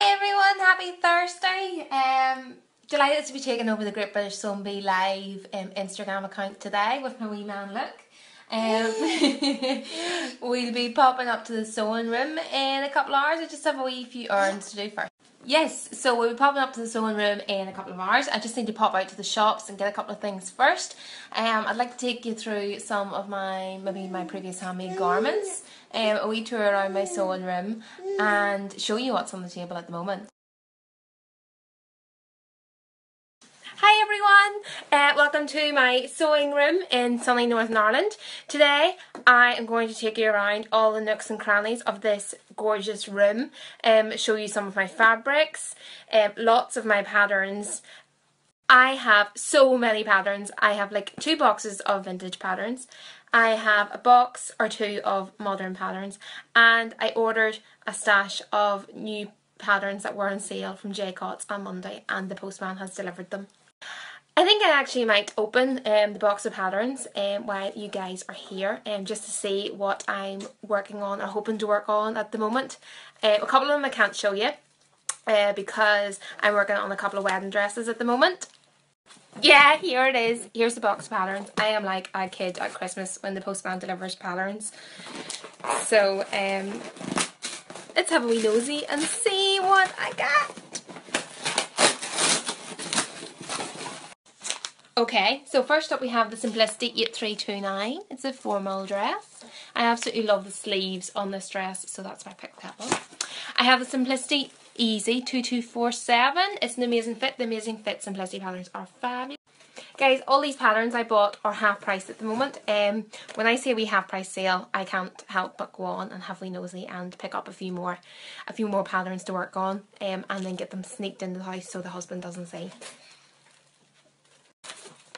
Hey everyone, happy Thursday. Delighted to be taking over the Great British Sewing Bee live Instagram account today with my wee man Luke. We'll be popping up to the sewing room in a couple of hours. I just have a wee few errands to do first. Yes, so we'll be popping up to the sewing room in a couple of hours. I just need to pop out to the shops and get a couple of things first. I'd like to take you through some of my previous handmade garments, a wee tour around my sewing room and show you what's on the table at the moment. Hi everyone, welcome to my sewing room in sunny Northern Ireland. Today I am going to take you around all the nooks and crannies of this gorgeous room, show you some of my fabrics, lots of my patterns. I have so many patterns. I have like two boxes of vintage patterns. I have a box or two of modern patterns, and I ordered a stash of new patterns that were on sale from Jaycott's on Monday, and the postman has delivered them. I think I actually might open the box of patterns while you guys are here, just to see what I'm working on or hoping to work on at the moment. A couple of them I can't show you because I'm working on a couple of wedding dresses at the moment. Yeah, here it is. Here's the box of patterns. I am like a kid at Christmas when the postman delivers patterns. So let's have a wee nosy and see what I got. Okay, so first up we have the Simplicity 8329. It's a formal dress. I absolutely love the sleeves on this dress, so that's why I picked that one. I have the Simplicity Easy 2247. It's an amazing fit. The amazing fit Simplicity patterns are fabulous. Guys, all these patterns I bought are half price at the moment. When I say we half price sale, I can't help but go on and have wee nosy and pick up a few more patterns to work on, and then get them sneaked into the house so the husband doesn't see.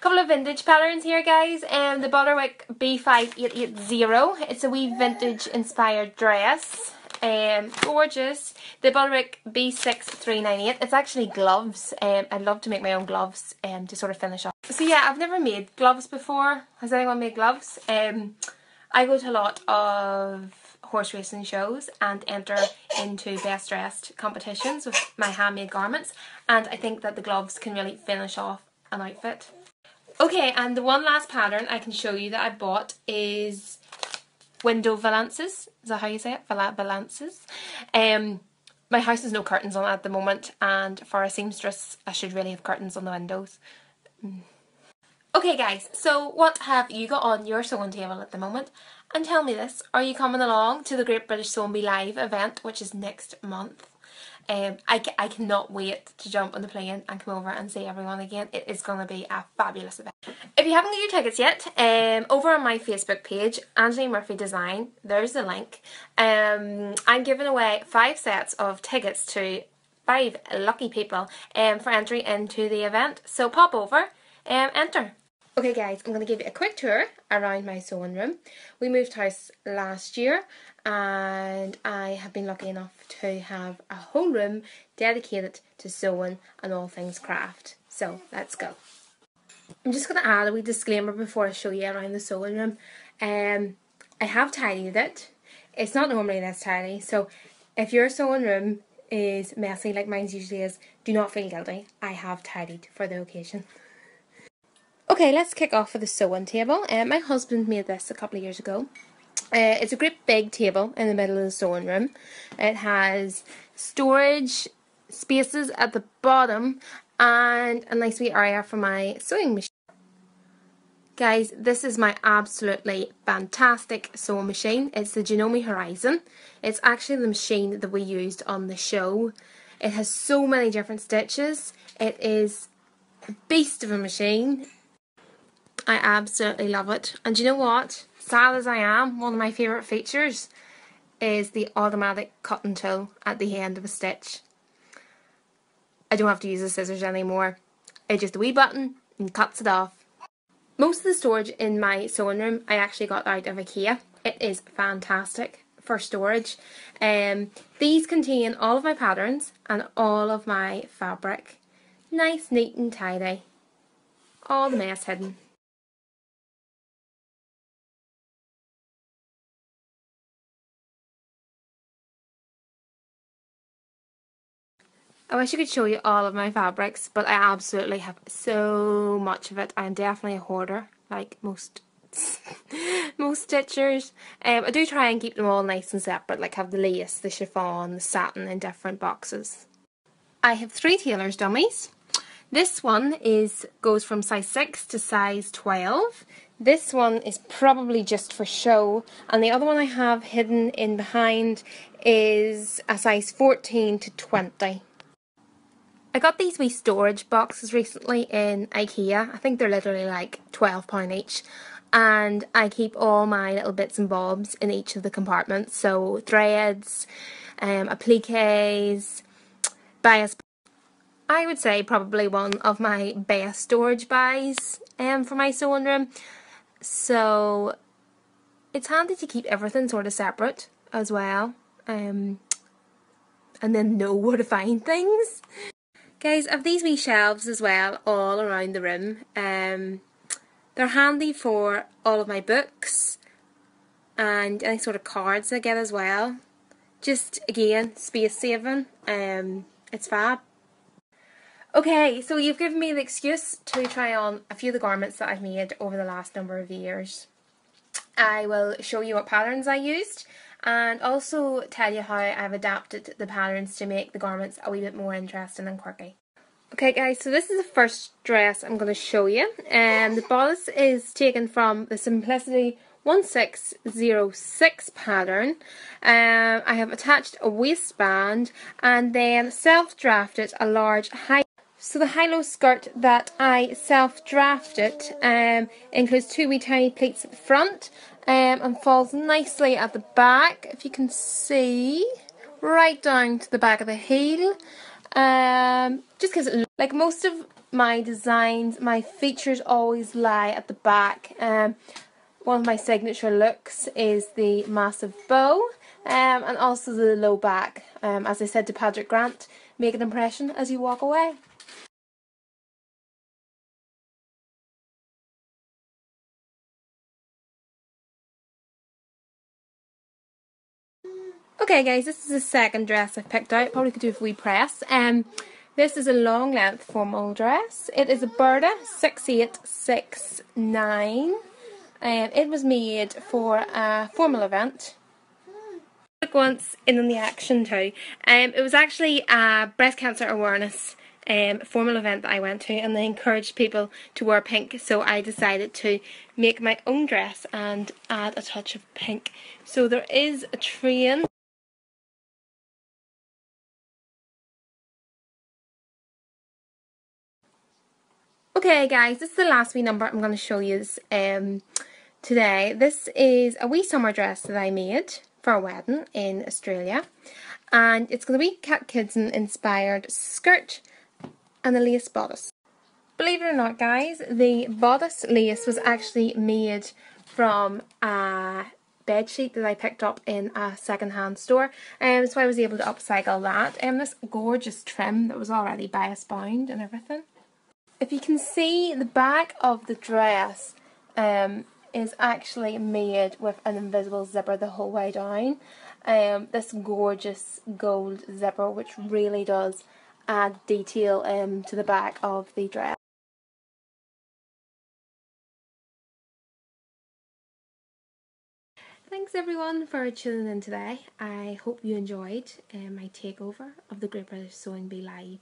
Couple of vintage patterns here, guys. The Butterwick B5880. It's a wee vintage inspired dress. Gorgeous. The Burda B6398. It's actually gloves. I'd love to make my own gloves to sort of finish off. So yeah, I've never made gloves before. Has anyone made gloves? I go to a lot of horse racing shows and enter into best dressed competitions with my handmade garments, and I think that the gloves can really finish off an outfit. Okay, and the one last pattern I can show you that I bought is window valances. Is that how you say it? Valances. My house has no curtains on at the moment, and for a seamstress I should really have curtains on the windows. Okay guys, so what have you got on your sewing table at the moment? And tell me this, are you coming along to the Great British Sewing Bee Live event, which is next month? I cannot wait to jump on the plane and come over and see everyone again. It is going to be a fabulous event. If you haven't got your tickets yet, over on my Facebook page, Angeline Murphy Design, there's the link. I'm giving away 5 sets of tickets to 5 lucky people for entry into the event. So pop over and enter. Okay guys, I'm going to give you a quick tour around my sewing room. We moved house last year, and I have been lucky enough to have a whole room dedicated to sewing and all things craft. So let's go. I'm just going to add a wee disclaimer before I show you around the sewing room. I have tidied it. It's not normally this tidy, so if your sewing room is messy like mine usually is, do not feel guilty. I have tidied for the occasion. Okay, let's kick off with the sewing table. My husband made this a couple of years ago. It's a great big table in the middle of the sewing room. It has storage spaces at the bottom and a nice wee area for my sewing machine. Guys, this is my absolutely fantastic sewing machine. It's the Janome Horizon. It's actually the machine that we used on the show. It has so many different stitches. It is a beast of a machine. I absolutely love it. And you know what? Sad as I am, one of my favourite features is the automatic cut and tool at the end of a stitch. I don't have to use the scissors anymore. It's just a wee button and cuts it off. Most of the storage in my sewing room I actually got out of IKEA. It is fantastic for storage. These contain all of my patterns and all of my fabric. Nice, neat and tidy. All the mess hidden. I wish I could show you all of my fabrics, but I absolutely have so much of it. I'm definitely a hoarder, like most stitchers. I do try and keep them all nice and separate, like have the lace, the chiffon, the satin in different boxes. I have three tailor's dummies. This one goes from size 6 to size 12. This one is probably just for show, and the other one I have hidden in behind is a size 14 to 20. I got these wee storage boxes recently in IKEA. I think they're literally like £12 each, and I keep all my little bits and bobs in each of the compartments, so threads, appliques, bias. I would say probably one of my best storage buys for my sewing room. So it's handy to keep everything sort of separate as well, and then know where to find things. Guys, I have these wee shelves as well all around the room. They're handy for all of my books and any sort of cards I get as well. Just again, space saving. It's fab. Okay, so you've given me the excuse to try on a few of the garments that I've made over the last number of years. I will show you what patterns I used and also tell you how I've adapted the patterns to make the garments a wee bit more interesting and quirky. Okay guys, so this is the first dress I'm going to show you, and the bodice is taken from the Simplicity 1606 pattern. I have attached a waistband and then self-drafted a large high. So the high-low skirt that I self-drafted includes two wee tiny pleats at the front and falls nicely at the back, if you can see, right down to the back of the heel. Just because it looks like most of my designs, my features always lie at the back. One of my signature looks is the massive bow and also the low back. As I said to Patrick Grant, make an impression as you walk away. Okay guys, this is the second dress I've picked out. Probably could do a wee press. This is a long length formal dress. It is a Burda 6869. It was made for a formal event. Once in on the action too. It was actually a breast cancer awareness formal event that I went to, and they encouraged people to wear pink, so I decided to make my own dress and add a touch of pink. So there is a train. Okay guys, this is the last wee number I'm going to show you today. This is a wee summer dress that I made for a wedding in Australia, and it's going to be Kat Kidson inspired skirt and the lace bodice. Believe it or not guys, the bodice lace was actually made from a bedsheet that I picked up in a second hand store, and so I was able to upcycle that. This gorgeous trim that was already bias bound and everything. If you can see, the back of the dress is actually made with an invisible zipper the whole way down. This gorgeous gold zipper, which really does add detail to the back of the dress. Thanks everyone for tuning in today. I hope you enjoyed my takeover of the Great British Sewing Bee Live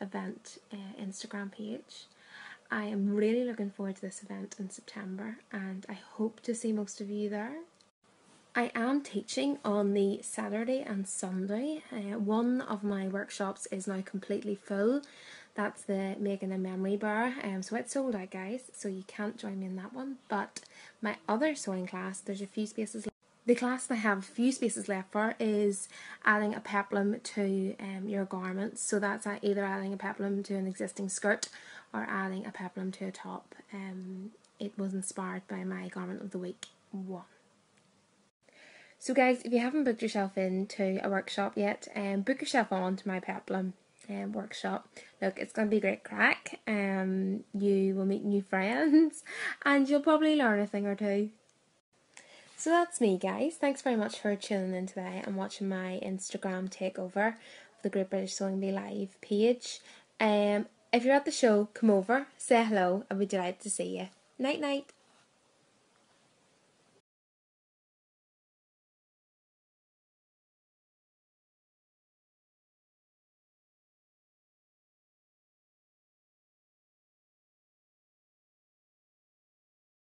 event Instagram page. I am really looking forward to this event in September, and I hope to see most of you there. I am teaching on the Saturday and Sunday. One of my workshops is now completely full. That's the Making a Memory Bar, so it's sold out guys, so you can't join me in that one. But my other sewing class, there's a few spaces left. The class that I have a few spaces left for is adding a peplum to your garments. So that's either adding a peplum to an existing skirt or adding a peplum to a top. It was inspired by my garment of the week one. So guys, if you haven't booked yourself into a workshop yet, book yourself on to my peplum workshop. Look, it's going to be great crack. You will meet new friends and you'll probably learn a thing or two. So that's me guys. Thanks very much for tuning in today and watching my Instagram takeover the Great British Sewing Bee Live page. If you're at the show, come over, say hello, and we'd be delighted to see you. Night night.